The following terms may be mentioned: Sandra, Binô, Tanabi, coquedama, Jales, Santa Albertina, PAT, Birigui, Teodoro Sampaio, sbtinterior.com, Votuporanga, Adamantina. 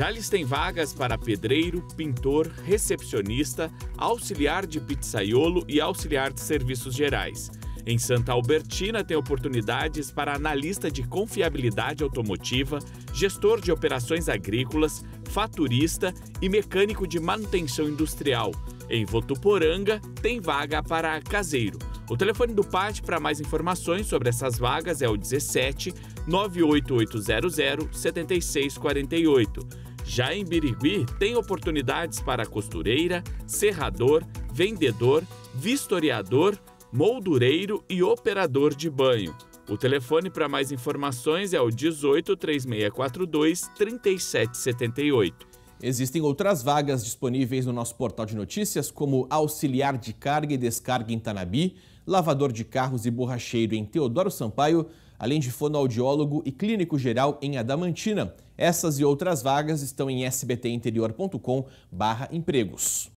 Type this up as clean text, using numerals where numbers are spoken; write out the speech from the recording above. Jales tem vagas para pedreiro, pintor, recepcionista, auxiliar de pizzaiolo e auxiliar de serviços gerais. Em Santa Albertina tem oportunidades para analista de confiabilidade automotiva, gestor de operações agrícolas, faturista e mecânico de manutenção industrial. Em Votuporanga tem vaga para caseiro. O telefone do PAT para mais informações sobre essas vagas é o 17 98800 7648. Já em Birigui tem oportunidades para costureira, serrador, vendedor, vistoriador, moldureiro e operador de banho. O telefone para mais informações é o 18 3642 3778. Existem outras vagas disponíveis no nosso portal de notícias, como auxiliar de carga e descarga em Tanabi, lavador de carros e borracheiro em Teodoro Sampaio, além de fonoaudiólogo e clínico geral em Adamantina. Essas e outras vagas estão em sbtinterior.com/empregos.